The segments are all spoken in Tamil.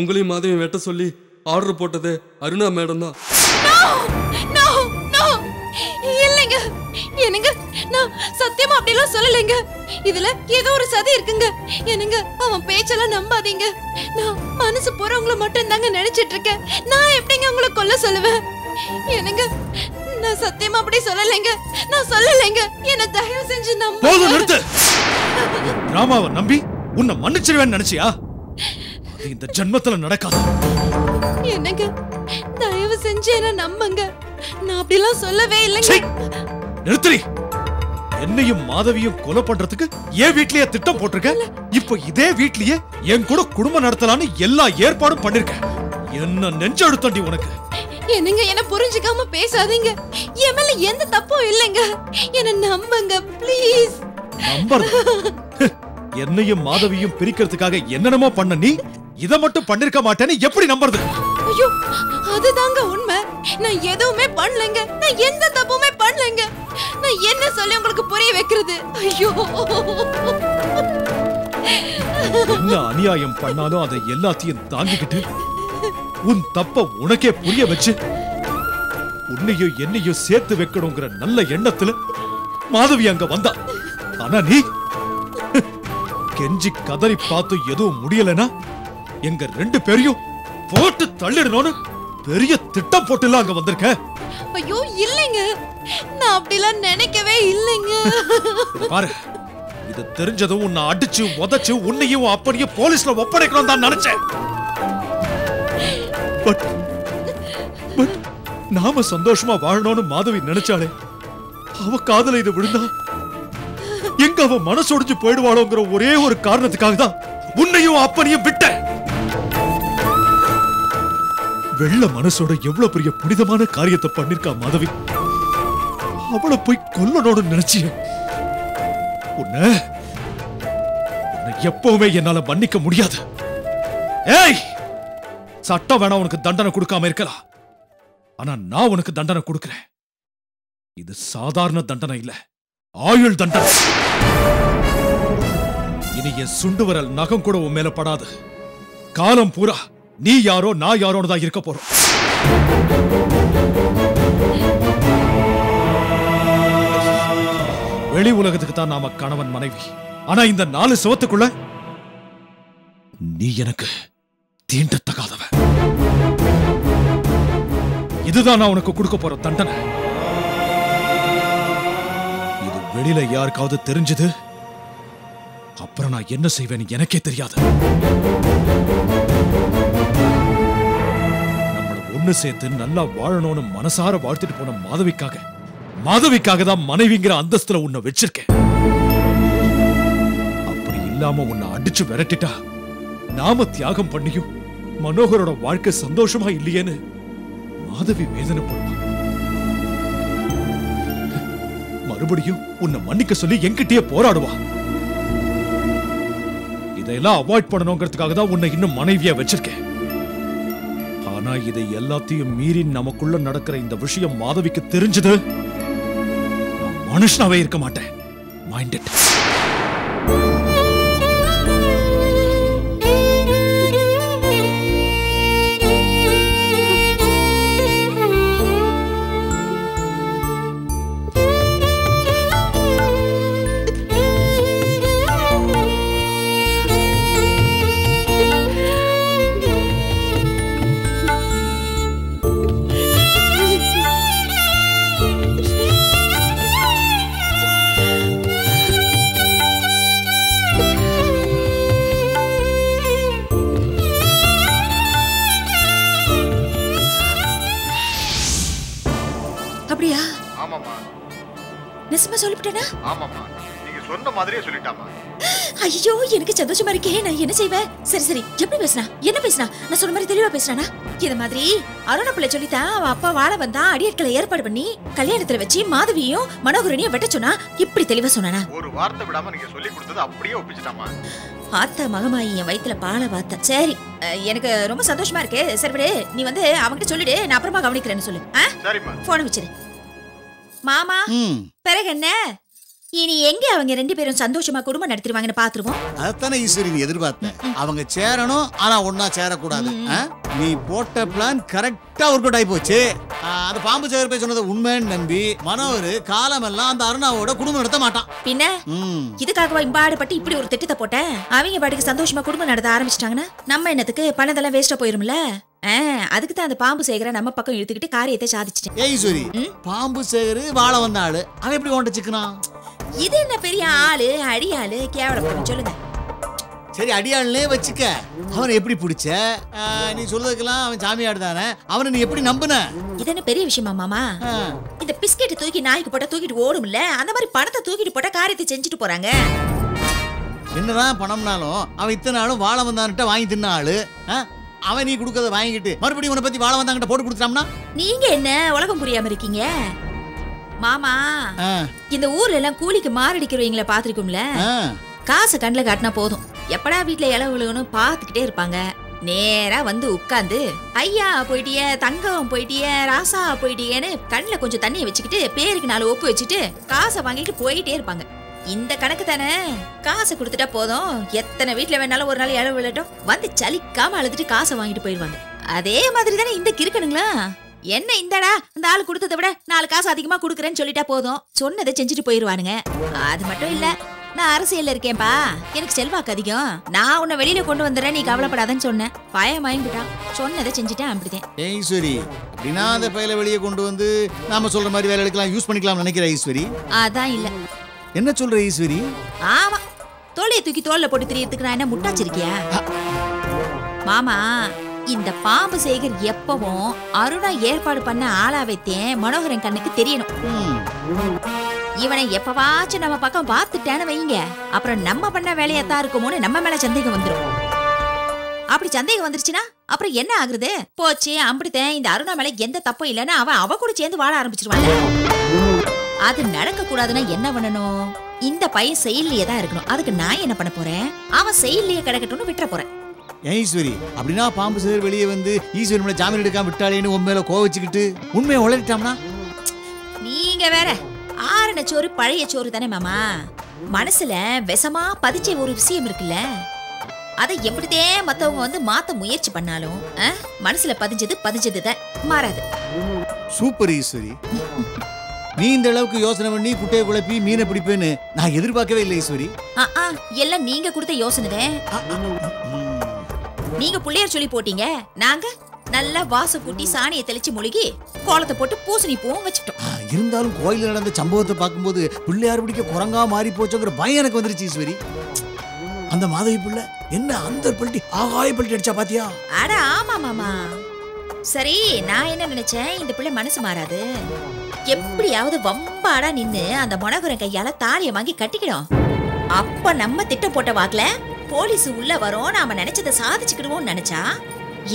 உங்களையும் மாதவியும் வெட்ட சொல்லி ஆர்டர் போட்டது அருணா மேடம் தான். இல்லைங்க, என்னங்க, நான் சத்தியமா அப்படிலாம் சொல்லலைங்க. இதுல ஏதோ ஒரு சதி இருக்குங்க. என்னங்க, அவன் பேச்செல்லாம் நம்பாதீங்க. நான் மனசு போறவங்களை மட்டும் தாங்க நினைச்சிட்டு இருக்கேன். நான் எப்படிங்க உங்களை கொல்ல சொல்லுவேன்? என்னங்க, நான் சத்தியமா அப்படி சொல்லலைங்க, நான் சொல்லலைங்க. என்ன தயவு செஞ்சு நம்ப. ராமாவை நம்பி உன்னை மன்னிச்சிருவேன்னு நினைச்சியா? இந்த ஜென்மத்துல நடக்காது. என்னங்க, தயவு செஞ்சு என்ன நம்புங்க, நான் அப்படிலாம் சொல்லவே இல்லைங்க. நிறுத்தி என்னையும் மாதவியும் கொலை பண்றதுக்கு ஏன் வீட்லயே திட்டம் போட்டிருக்கேன். இப்போ இதே வீட்லயே என் கூட குடும்பம் நடத்தலான்னு எல்லா ஏற்பாடும் பண்ணிருக்கேன். என்ன நெஞ்செழுத்தண்டி உனக்கு? என்னங்க, என்ன புரிஞ்சுக்காம பேசாதீங்க. என் மேல எந்த தப்பும் இல்லைங்க, என்ன நம்புங்க ப்ளீஸ். என்னையும் மாதவியும் பிரிக்கிறதுக்காக என்னென்னமோ பண்ண நீ இத மட்டும் பண்ணிருக்க மாட்டேன்னு எப்படி நம்புறது? ஐயோ, அதுதாங்க உண்மை. நான் எதுவுமே பண்ணலங்க, நான் எந்த தப்புமே பண்ணலங்க. நான் என்ன சொல்லி உங்களுக்கு புரிய வைக்கிறது? ஐயோ, என்ன அநியாயம் பண்ணாலும் அதை எல்லாத்தையும் தாங்கிக்கிட்டு உன் தப்ப உனக்கே புரிய வச்சு உன்னையும் என்னையும் சேர்த்து வைக்கணுங்கிற நல்ல எண்ணத்துல மாதவி அங்க வந்தா. ஆனா நீ கெஞ்சி கதறி பார்த்து எதுவும் முடியலனா எங்க ரெண்டு பேரையும் போட்டு தள்ளிடணும்னு பெரிய திட்டம் போட்டுல அங்க வந்திருக்க. ஐயோ இல்லைங்க, நான் அப்படிலாம் நினைக்கவே இல்லைங்க. பாரு, இது தெரிஞ்சதும் உன்னை அடிச்சு உதச்சு உன்னையும் அப்படியே போலீஸ்ல ஒப்படைக்கணும் தான் நினைச்சேன். நாம சந்தோஷமா வாழணும்னு மாதவி நினைச்சாலே அவ காதல இது விழுந்தா எங்க அவ மனசொடிஞ்சு போயிடுவாளோங்கிற ஒரே ஒரு காரணத்துக்காக தான் உன்னையும் அப்பனையும் விட்டேன். வெள்ள மனசோட எவ்வளவு பெரிய புனிதமான காரியத்தை பண்ணிருக்கா மாதவி. அவளை போய் கொல்லனோடு நினைச்சிய உன்னை எப்பவுமே என்னால மன்னிக்க முடியாது. ஏய், சட்டம் வேணா உனக்கு தண்டனை கொடுக்காம இருக்கலாம், ஆனா நான் உனக்கு தண்டனை கொடுக்கிறேன். இது சாதாரண தண்டனை இல்ல, ஆயுள் தண்டனை. இனி என் சுண்டு வரல் நகம் கூட உன் மேல படாது. காலம் பூரா நீ யாரோ நான் யாரோன்னு தான் இருக்க போறோம். வெளி உலகத்துக்கு தான் நாம கணவன் மனைவி. ஆனா இந்த 4 சுவத்துக்குள்ள நீ எனக்கு தீண்டத்தகாதவ. இதுதான் நான் உனக்கு கொடுக்க போற தண்டனை. இது வெளியில யாருக்காவது தெரிஞ்சது அப்புறம் நான் என்ன செய்வேன்னு எனக்கே தெரியாது. நம்மளை ஒண்ணு சேர்த்து நல்லா வாழணும்னு மனசார வாழ்த்துட்டு போன மாதவிக்காக தான் மனைவிங்கிற அந்தஸ்துல உன்னை வச்சிருக்கேன். அப்படி இல்லாம உன்னை அடிச்சு விரட்டிட்டா நாம தியாகம் பண்ணியும் மனோகரோட வாழ்க்கை சந்தோஷமா இல்லையேன்னு மாதவி வேதனை போடுவான். மறுபடியும் உன்னை மன்னிக்க சொல்லி என்கிட்டயே போராடுவா. இதெல்லாம் அவாய்ட் பண்ணணுங்கிறதுக்காக தான் உன்னை இன்னும் மனைவியா வச்சிருக்கேன். ஆனா இதை எல்லாத்தையும் மீறி நமக்குள்ள நடக்கிற இந்த விஷயம் மாதவிக்கு தெரிஞ்சது நான் மனுஷனாவே இருக்க மாட்டேன். மைண்டட். சொல்லிட்டேனா? ஆமாமா, நீங்க சொன்ன மாதிரியே சொல்லிட்டாமா. ஐயோ எனக்கு சந்தோஷமா இருக்கே, நான் என்ன செய்வேன்? சரி சரி எப்படி பேசினா, என்ன பேசினா, நான் சொன்ன மாதிரி தெளிவா பேசினானா? இது மாதிரி அருண பிள்ளை சொல்லித்தான் அவன் அப்பா வாழ வந்தா அடியாட்களை ஏற்பாடு பண்ணி கல்யாணத்துல வச்சு மாதவியும் மனோகரனையும் வெட்ட சொன்னா. இப்படி தெளிவா சொன்னானா? ஒரு வார்த்தை விடாம நீங்க சொல்லி கொடுத்தது அப்படியே ஒப்பிச்சிட்டாமா. ஆத்தா மகமாயி என் வயிற்றுல பாலை வார்த்தை. சரி எனக்கு ரொம்ப சந்தோஷமா இருக்கே. சரி நீ வந்து அவங்கிட்ட சொல்லிடு, நான் அப்புறமா கவனிக்கிறேன்னு சொல்லு. போன வச்சிரு மாமா. பிறகு என்ன, இனி எங்க அவங்க ரெண்டு பேரும் சந்தோஷமா குடும்பம் நடத்திடுவாங்கன்னு பாத்துருவோம். அதானே ஈஸ்வரி நீ எதிர்பார்த்த, அவங்க சேரணும் ஆனா ஒன்னா சேரக்கூடாது. நீ போட்ட பிளான் கரெக்டா ஒர்க் அவுட் ஆகி போச்சு. அது பாம்பு சேகர் போய் சொன்னது உண்மைன்னு நம்பி மனோவர் காலமெல்லாம் அந்த அருணாவோட குடும்பம் நடத்த மாட்டான். பின்ன இதுக்காகவா இம்பாடுபட்டு இப்படி ஒரு திட்டத்தை போட்டேன்? அவங்க பாட்டுக்கு சந்தோஷமா குடும்பம் நடத்த ஆரம்பிச்சிட்டாங்கன்னா நம்ம என்னத்துக்கு பணத்தெல்லாம் வேஸ்டா போயிரும்ல. அதுக்கு தான் அந்த பாம்பு சேகரை நம்ம பக்கம் இழுத்துக்கிட்டு காரியத்தை சாதிச்சிட்டேன். ஏய் ஈஸ்வரி, பாம்பு சேகர் வாழ வந்தாள், அவன் எப்படி ஓண்ட சிக்கனான்? இது என்ன பெரிய ஆளு, அடியாளு, கேவலம் சொல்லுங்க. சரி அடியாள்னே வச்சுக்க, அவனை எப்படி பிடிச்ச? நீ சொல்றதுக்கெல்லாம் அவன் சாமியாடு தானே, அவனை நீ எப்படி நம்புன? இது என்ன பெரிய விஷயமா மாமா? இந்த பிஸ்கெட் தூக்கி நாய்க்கு போட்டா தூக்கிட்டு ஓடும்ல, அந்த மாதிரி பணத்தை தூக்கிட்டு போட்டா காரியத்தை செஞ்சுட்டு போறாங்க. என்னதான் பணம்னாலும் அவன் இத்தனை நாளும் வாழ வந்தான்ட்ட வாங்கி தின்ன ஆளு, அவன் நீ கொடுக்கறத வாங்கிட்டு மறுபடியும் உன்னை பத்தி வாழ வந்தாங்கிட்ட போட்டு கொடுத்துட்டான்னா? நீங்க என்ன உலகம் புரியாம இருக்கீங்க மாமா. இந்த ஊர்ல எல்லாம் கூலிக்கு மாரடிக்கிறவங்களை பாத்திருக்கோம்ல, காசு கண்ணில் காட்டினா போதும் எப்படா வீட்டுல இளவுன்னு பாத்துக்கிட்டே இருப்பாங்க. நேரா வந்து உட்காந்து ஐயா போயிட்டிய, தங்கம் போயிட்டிய, ராசா போயிட்டியன்னு கண்ணில் கொஞ்சம் தண்ணியை வச்சுக்கிட்டு பேருக்கு நாலு ஒப்பு வச்சுட்டு காசை வாங்கிட்டு போயிட்டே இருப்பாங்க. இந்த கணக்கு தானே, காசு கொடுத்துட்டா போதும், எத்தனை வீட்டுல வேணாலும் ஒரு நாள் இளவு விளையாட்டும் வந்து சலிக்காம அழுதுட்டு காசை வாங்கிட்டு போயிடுவாங்க. அதே மாதிரி தானே இந்த கிறுக்கணுங்களா. என்ன இந்தடா இந்த ஆள் கொடுத்ததை விட நாலு காசு அதிகமா குடுக்கறேன்னு சொல்லிட்டா போதும், சொன்னதை செஞ்சுட்டு போயிருவானுங்க. அது மட்டும் இல்ல, நான் அரசியல்ல இருக்கேன்பா, எனக்கு செல்வாக்கு அதிகம், நான் உன்னை வெளியில கொண்டு வந்துடுறேன், நீ கவலைப்படாதன்னு சொன்னேன், பயம் வாங்கிட்டான், சொன்னதை செஞ்சுட்டேன். அப்படிதான் ஈஸ்வரி, அப்படின்னா அந்த பையல வெளியே கொண்டு வந்து நாம சொல்ற மாதிரி வேலை எடுக்கலாம், யூஸ் பண்ணிக்கலாம் நினைக்கிறேன் ஈஸ்வரி. அதான் இல்ல, என்ன சொல்ற ஈஸ்வரி? ஆமா, தோலையை தூக்கி தோல்ல போட்டு திரியறதுக்கு நான் என்ன முட்டாச்சிருக்கியா மாமா? இந்த பாம்பு சேகர் எப்பவும் அருணா ஏற்பாடு பண்ண ஆளாவைத்தேன் மனோகரன் கண்ணுக்கு தெரியணும். இவனை எப்பவாச்சும் நம்ம பக்கம் பார்த்துட்டான்னு வைங்க, அப்புறம் நம்ம பண்ண வேலையத்தான் இருக்குமோன்னு நம்ம மேல சந்தேகம் வந்துடும். அப்படி சந்தேகம் வந்துருச்சுன்னா அப்புறம் என்ன ஆகுறது? போச்சு அம்பிடுத்தேன், இந்த அருணா மேல எந்த தப்பும் இல்லைன்னா அவன் அவ கூட சேர்ந்து வாழ ஆரம்பிச்சிருவாங்க. அது நடக்க கூடாதுன்னா என்ன பண்ணணும்? இந்த பையன் செயல்லையே தான் இருக்கணும். அதுக்கு நான் என்ன பண்ண போறேன்? அவன் செயல்லையே கிடக்கட்டும்னு விட்டுற போறேன். ஈஸ்வரி, அப்படின்னா பாம்பு சேகர் வெளியே வந்து ஈஸ்வரி மேல ஜாமீன் எடுக்காம விட்டாளேன்னு உண்மையில கோவச்சுக்கிட்டு உண்மையை உளறிட்டாம்னா? நீங்க வேற, ஆரண சோறு பழைய சோறு தானே மாமா. மனசுல விஷமா பதிச்ச ஒரு விஷயம் இருக்குல்ல, அதை எப்படிதே மத்தவங்க வந்து மாத்த முயற்சி பண்ணாலும் மனசுல பதிஞ்சது பதிஞ்சதுதான், மாறாது. சூப்பர் ஈஸ்வரி, நீ இந்த அளவுக்கு யோசனை பண்ணி குட்டையை குழப்பி மீனை பிடிப்பேன்னு நான் எதிர்பார்க்கவே இல்லை ஈஸ்வரி. எல்லாம் நீங்க கொடுத்த யோசனைதான். நீங்க புள்ளையார் சொல்லி போட்டீங்க, நாங்க நல்லா வாச கூட்டி சாணியை தெளிச்சு முழுகி கோலத்தை போட்டு பூசணி பூவும் வச்சுட்டோம். இருந்தாலும் கோயில நடந்த சம்பவத்தை பார்க்கும்போது பிள்ளையார் பிடிக்க குரங்கா மாறி போச்சுங்கிற பயம் எனக்கு வந்துருச்சு ஈஸ்வரி. அந்த மாதவி புள்ள என்ன அந்த பல்ட்டி ஆகாய பல்ட்டி அடிச்சா பாத்தியா? அட ஆமா மாமா. சரி நான் என்ன நினைச்சேன், இந்த பிள்ளை மனசு மாறாது, எப்படியாவது வம்பாடா நின்னு அந்த மனோகரன் கையால தாலியை வாங்கி கட்டிக்கிடும், அப்ப நம்ம திட்டம் போட்ட வாக்குல போலீஸ் உள்ள வரோம், நாம நினைச்சதை சாதிச்சுக்கிடுவோம் நினைச்சா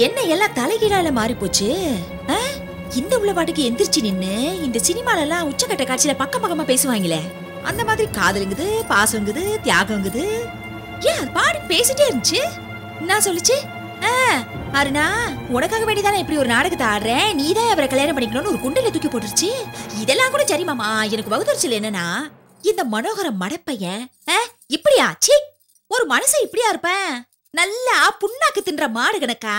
என்ன எல்லாம் தலைகீழால மாறி போச்சு. இந்த உள்ள பாட்டுக்கு எந்திரிச்சு நின்னு இந்த சினிமால எல்லாம் உச்சக்கட்ட காட்சியில பக்கம் பக்கமா பேசுவாங்களே, அந்த மாதிரி காதலுங்குது, பாசங்குது, தியாகங்குது, ஏன் பாடி பேசிட்டே இருந்துச்சு. நான் சொல்லிச்சு, அருணா உனக்காக வேண்டிதானே இப்படி ஒரு நாடகத்தை ஆடுறேன், நீதான் அவரை கல்யாணம் பண்ணிக்கணும்னு ஒரு குண்டில தூக்கி போட்டுருச்சு. இதெல்லாம் கூட சரி மாமா, எனக்கு வகுதறிச்சல் என்னன்னா இந்த மனோகர மடப்பையன் இப்படியா? சீ, ஒரு மனுஷன் இப்படியா இருப்பேன்? நல்லா புண்ணாக்கு தின்ற மாடு கணக்கா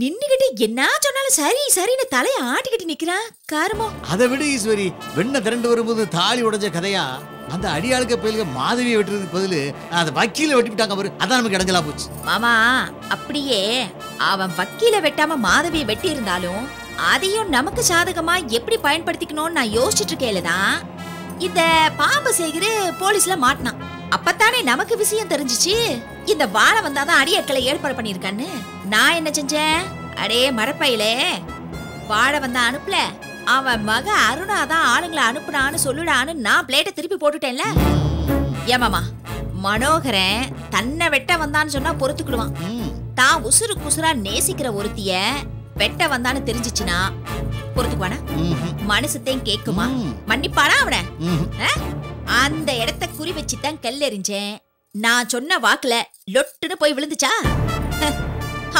நின்னுகிட்டு என்ன சொன்னாலும் சரி சரின்னு தலைய ஆட்டிக்கிட்டு நிக்கிறான். காரணம் அதை விட ஈஸ்வரி, வெண்ண திரண்டு வரும்போது தாலி உடைஞ்ச கதையா அந்த அடியாளுக்கு பயிலுக்கு மாதவியை வெட்டுறதுக்கு பதிலு அதை வக்கீல வெட்டிவிட்டாங்க பாரு, அதான் நமக்கு இடைஞ்சலா போச்சு மாமா. அப்படியே அவன் வக்கீல வெட்டாம மாதவியை வெட்டி இருந்தாலும் அதையும் நமக்கு சாதகமா எப்படி பயன்படுத்திக்கணும்னு நான் யோசிச்சுட்டு இருக்கேன்லதான் இந்த பாம்பு சேகர் போலீஸ்ல மாட்டினான். அப்பத்தானே நமக்கு விஷயம் தெரிஞ்சிச்சு, இந்த வாழ வந்தாதான் அடியாட்களை ஏற்பாடு பண்ணிருக்கான்னு. நான் என்ன செஞ்சேன், அடே மரப்பையிலே வாழ வந்தா அனுப்பல, அவன் மக அருணாதான் ஆளுங்களை அனுப்புனான்னு சொல்லுடான்னு நான் பிளேட்டை திருப்பி போட்டுட்டேன்ல. ஏமாமா மனோகரன் தன்னை வெட்ட வந்தான்னு சொன்னா பொறுத்துக்கிடுவான். தான் உசுறு குசுரா நேசிக்கிற ஒருத்திய வெட்ட வந்தான்னு தெரிஞ்சிச்சுனா பொறுத்துக்குவானா? மனசுத்தையும் கேக்குமா? மன்னிப்பானா அவனை? அந்த இடத்த குறி வச்சுதான் கல்லெறிஞ்சேன். நான் சொன்ன வாக்குல லொட்டுன்னு போய் விழுந்துச்சா?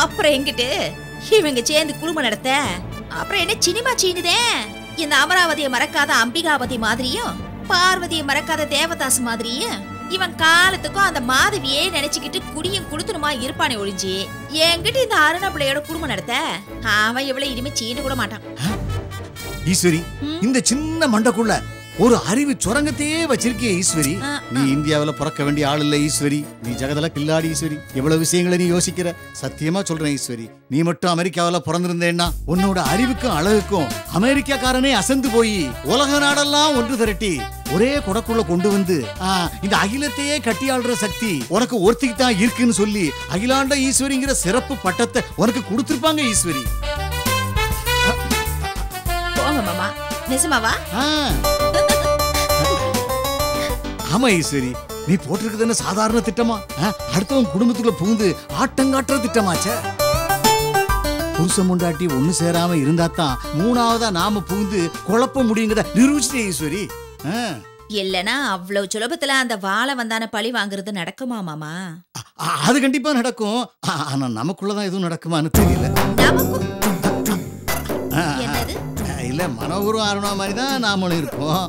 அப்புறம் எங்கிட்டு இவங்க சேர்ந்து குடும்பம் நடத்த? அப்புறம் என்ன சினிமா சீனுதே? இந்த அமராவதியை மறக்காத அம்பிகாவதி மாதிரியும் பார்வதியை மறக்காத தேவதாஸ் மாதிரியும் இவன் காலத்துக்கும் அந்த மாதவியே நினைச்சுக்கிட்டு குடியும் குடுத்துணுமா இருப்பானே ஒழிஞ்சு என்கிட்ட இந்த அருணா பிள்ளையோட குடும்பம் நடத்த அவன் இவ்வளவு இனிமே சீண்டு கூட மாட்டான். ஈஸ்வரி, இந்த சின்ன மண்டக்குள்ள ஒரு அறிவு சுரங்கத்தையே வச்சிருக்கிய ஈஸ்வரி. நீ இந்தியாவில பிறக்க வேண்டிய ஆள் இல்ல ஈஸ்வரி. நீ ஜெகதல கில்லாடி ஈஸ்வரி. எவ்வளவு விஷயங்களை நீ யோசிக்கிற. சத்தியமா சொல்றேன் ஈஸ்வரி, நீ மட்டும் அமெரிக்காவில பிறந்திருந்தேன்னா உன்னோட அறிவுக்கும் அழகுக்கும் அமெரிக்காக்காரனே அசந்து போய் உலக நாடெல்லாம் ஒன்று திரட்டி ஒரே கொடக்குள்ள கொண்டு வந்து இந்த அகிலத்தையே கட்டியாள்ற சக்தி உனக்கு ஒருத்திக்கு தான் இருக்குன்னு சொல்லி அகிலாண்ட ஈஸ்வரிங்கிற சிறப்பு பட்டத்தை உனக்கு கொடுத்திருப்பாங்க ஈஸ்வரி. ஆமா ஈஸ்வரி, நீ போட்டிருக்கிறது என்ன சாதாரண திட்டமா? அடுத்தவங்க குடும்பத்துக்குள்ள புகுந்து ஆட்டங்காட்டுற திட்டமாச்சே. புருஷம் முண்டாட்டி ஒண்ணு சேராம இருந்தா தான் மூணாவதா நாம புகுந்து குழப்ப முடியுங்கிறத நிரூபிச்சிட்டே ஈஸ்வரி. இல்லனா அவ்வளவு சுலபத்துல அந்த வாழை வந்தான பழி வாங்குறது நடக்குமா மாமா? அது கண்டிப்பா நடக்கும். ஆனா நமக்குள்ளதான் எதுவும் நடக்குமான்னு தெரியல. இல்ல மனோகரும் அருணா மாதிரி தான் நாமளும் இருக்கோம்.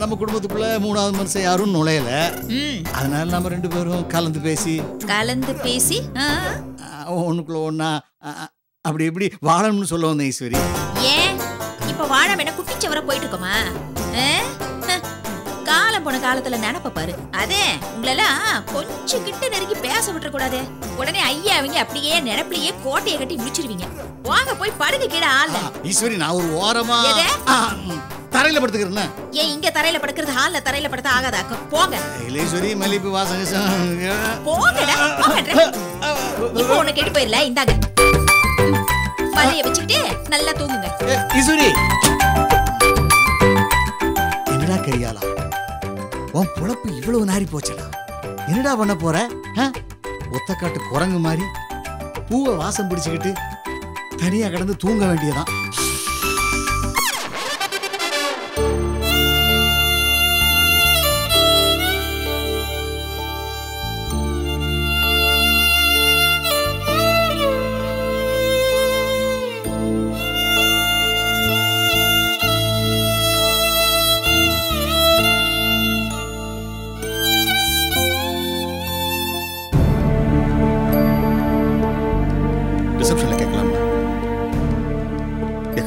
நம்ம குடும்பத்துக்குள்ள மூணாவது மனுஷன் யாரும் நுழையல. அதனால நம்ம ரெண்டு பேரும் கலந்து பேசி ஒண்ணுக்குள்ள ஒன்னா அப்படி எப்படி வாழணும்னு சொல்ல வந்தேன் ஈஸ்வரி. ஏன் இப்ப வாழம் என்ன குட்டிச்சவரை போயிட்டு இருக்கோமா? காலம் போன காலத்துல நினைப்ப பாரு. அதே உங்களெல்லாம் கொஞ்சம் கிட்ட நெருங்கி பேச விட்டுற கூடாது. உடனே ஐயா அவங்க அப்படியே நினைப்பிலேயே கோட்டையை கட்டி முடிச்சிருவீங்க. வாங்க போய் படுக்க கீழே ஆள்ல. ஈஸ்வரி, நான் ஒரு ஓரமா தரையில படுத்துக்கிறேன். ஏன் இங்க தரையில படுக்கிறது ஹால்ல தரையில படுத்த ஆகாதாக்கும். போங்க ஈஸ்வரி, மல்லிப்பு வாசங்க போங்கடா. இப்ப உனக்கு கெட்டு போயிடல. இந்தாங்க மல்லிய வச்சுக்கிட்டு நல்லா தூங்குங்க. ஈஸ்வரி என்னடா கரியாலா, உன் பொழப்பு இவ்வளவு நாரி போச்சடா. என்னடா பண்ண போற? ஒத்தக்காட்டு குரங்கு மாதிரி பூவை வாசம் பிடிச்சுக்கிட்டு தனியா கிடந்து தூங்க வேண்டியதான்.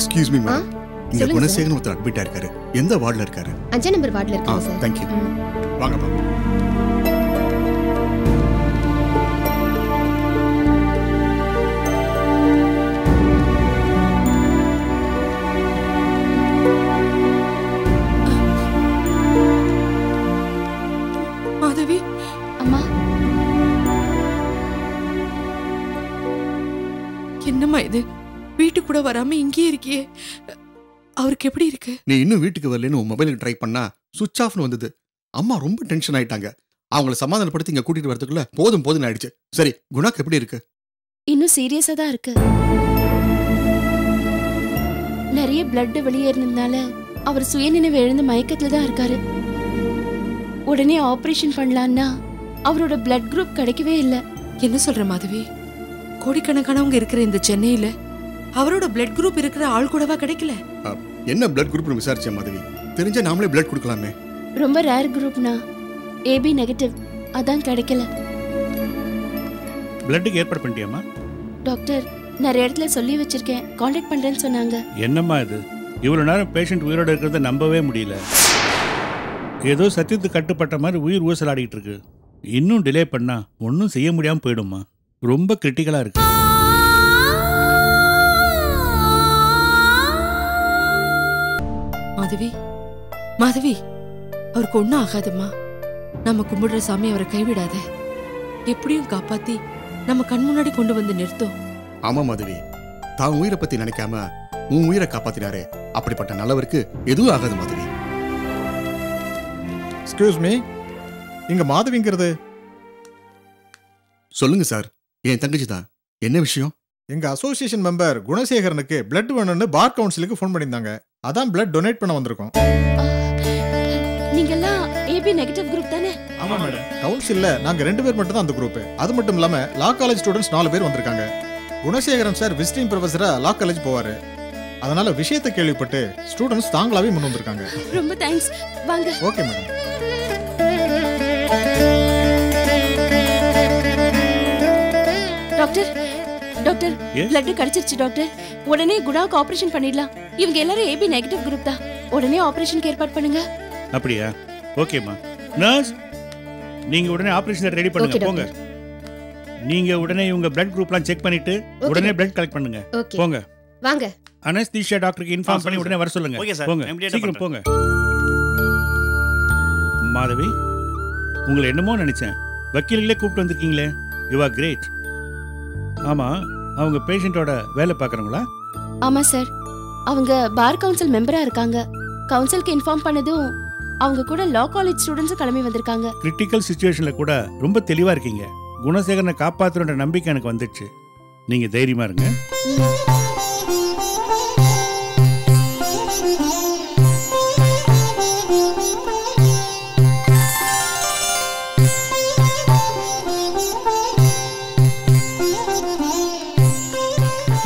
Excuse me, ma'am. இங்க குணசேகரன் ஒருத்தர் அட்மிட்டா இருக்காரு. எந்த வார்டில் இருக்காரு? 5 நம்பர் வார்டில் இருக்காரு சார். Thank you. வாங்க பா. மாதவி அம்மா, என்னம்மா இது? வீட்டுக்கு கூட வராம இங்கேயே இருக்கியே, அவருக்கு எப்படி இருக்கு? நீ இன்னும் வீட்டுக்கு வரலன்னு உன் மொபைலுக்கு ட்ரை பண்ணா சுவிட்ச் ஆஃப்னு வந்தது. அம்மா ரொம்ப டென்ஷன் ஆயிட்டாங்க. அவங்கள சமாதானப்படுத்தி இங்க கூட்டிட்டு வரதுக்குள்ள போதும் போதும் ஆயிடுச்சு. சரி, குணாக்கு எப்படி இருக்கு? இன்னும் சீரியஸா தான் இருக்கு. நிறைய பிளட் வெளியேறினதுனால அவர் சுயநினைவு எழுந்து மயக்கத்துல தான் இருக்காரு. உடனே ஆபரேஷன் பண்ணலான்னா அவரோட பிளட் குரூப் கிடைக்கவே இல்லை. என்ன சொல்ற மாதவி, கோடிக்கணக்கானவங்க இருக்கிற இந்த சென்னையில அவரோட பிளட் குரூப் இருக்கிற ஆள் கூடவா கிடைக்கல? என்ன பிளட் குரூப்னு விசாரிச்சே மாதவி, தெரிஞ்சா நாமளே பிளட் கொடுக்கலாமே. ரொம்ப ரேர் குரூப்னா ஏபி நெகட்டிவ், அதான் கிடைக்கல. பிளட்க்கு ஏற்பாடு பண்ணிட்டியாமா? டாக்டர் நிறைய இடத்துல சொல்லி வச்சிருக்கேன், கான்டாக்ட் பண்றேன்னு சொன்னாங்க. என்னம்மா இது, இவ்வளவு நேரம் பேஷண்ட் உயிரோட இருக்கிறத நம்பவே முடியல. ஏதோ சத்தியத்துக்கு கட்டுப்பட்ட மாதிரி உயிர் ஊசலாடிட்டு இருக்கு. இன்னும் டிலே பண்ணா ஒன்னும் செய்ய முடியாம போயிடும்மா. ரொம்ப கிரிட்டிக்கலா இருக்கு. மாதவி, மாதவி, அவருக்கு ஒன்றும் ஆகாதம்மா. நம்ம கும்பிடுற சாமி அவரை கைவிடாத. எப்படியும் காப்பாத்தி நம்ம கண் முன்னாடி கொண்டு வந்து நிறுத்தும். ஆமா மாதவி, தான் உயிரை பத்தி நினைக்காம உன் உயிரை காப்பாத்தினாரே, அப்படிப்பட்ட நல்லவருக்கு எதுவும் ஆகாது மாதவி. எக்ஸ்கியூஸ் மீ, இங்க மாதவிங்கிறது. சொல்லுங்க சார், என் தங்கச்சி தான். என்ன விஷயம்? எங்க அசோசியேஷன் மெம்பர் குணசேகரனுக்கு பிளட் வேணும்னு பார் கவுன்சிலுக்கு ஃபோன் பண்ணியிருந்தாங்க. அதான் பிளட் டொனேட் பண்ண வந்திருக்கோம். நீங்கெல்லாம் ஏபி நெகட்டிவ் குரூப் தானே? ஆமா மேடம். கவுன்சில்ல நாங்க 2 பேர் மட்டும் தான் அந்த குரூப். அது மட்டும் இல்லாம லா காலேஜ் ஸ்டூடண்ட்ஸ் 4 பேர் வந்திருக்காங்க. குணசேகரன் சார் விசிட்டிங் ப்ரொஃபஸரா லா காலேஜ் போவாரு. அதனால விஷயத்தை கேள்விப்பட்டு ஸ்டூடண்ட்ஸ் தாங்களாவே முன் வந்திருக்காங்க. ரொம்ப தேங்க்ஸ். வாங்க. Okay madam. Doctor doctor blood கிடைச்சிருச்சு டாக்டர். உடனே குணாவுக்கு ஆபரேஷன் பண்ணிடலாம். இவங்க எல்லாரும் ஏபி நெகட்டிவ் குரூப் தான். உடனே ஆபரேஷனுக்கு ஏற்பாடு பண்ணுங்க. அப்படியா? ஓகேம்மா. நர்ஸ், நீங்க உடனே ஆபரேஷன் ரெடி பண்ணுங்க. போங்க. நீங்க உடனே இவங்க பிளட் குரூப்லாம் செக் பண்ணிட்டு உடனே பிளட் கலெக்ட் பண்ணுங்க. போங்க. வாங்க. அனஸ்தீஷியா டாக்டருக்கு இன்ஃபார்ம் பண்ணி உடனே வர சொல்லுங்க. போங்க. சீக்கிரம் போங்க. மாதவி, உங்களை என்னமோ நினைச்சேன். வக்கீல்களே கூப்பிட்டு வந்திருக்கீங்களே. You are great. ஆமா, அவங்க பேஷண்டோட வேலை பார்க்குறவங்களா? ஆமா சார், அவங்க பார் கவுன்சில் மெம்பரா இருக்காங்க. கவுன்சிலுக்கு இன்ஃபார்ம் பண்ணதும் அவங்க கூட லா காலேஜ் ஸ்டூடண்ட்ஸ் கிளம்பி வந்திருக்காங்க. கிரிட்டிக்கல் சிச்சுவேஷன்ல கூட ரொம்ப தெளிவா இருக்கீங்க. குணசேகரனை காப்பாத்துற நம்பிக்கை எனக்கு வந்துச்சு. நீங்க தைரியமா இருங்க.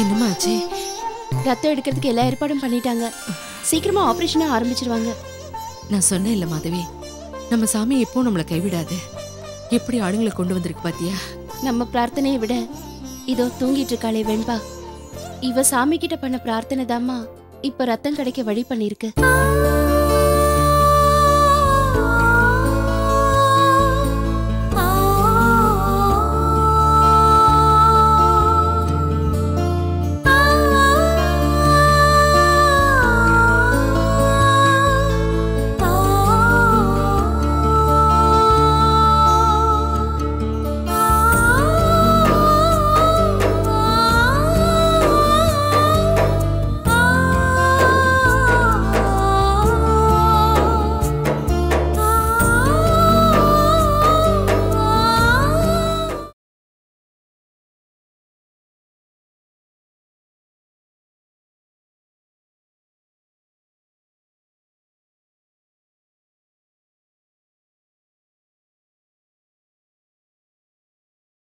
என்னமா ஆச்சு? ரத்தம் எடுக்கிறதுக்கு எல்லா ஏற்பாடும் பண்ணிட்டாங்க. சீக்கிரமா ஆபரேஷனை ஆரம்பிச்சிருவாங்க. நான் சொன்னேன் இல்லை மாதவி, நம்ம சாமி எப்போ நம்மளை கைவிடாது. எப்படி ஆளுங்களை கொண்டு வந்திருக்கு பாத்தியா? நம்ம பிரார்த்தனையை விட இதோ தூங்கிட்டு இருக்காளே வெண்பா, இவ சாமி கிட்ட பண்ண பிரார்த்தனை தாம்மா இப்ப ரத்தம் கிடைக்க வழி பண்ணிருக்கு.